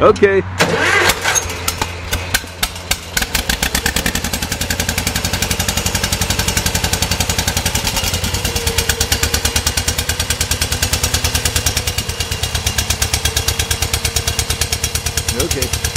Okay. Okay.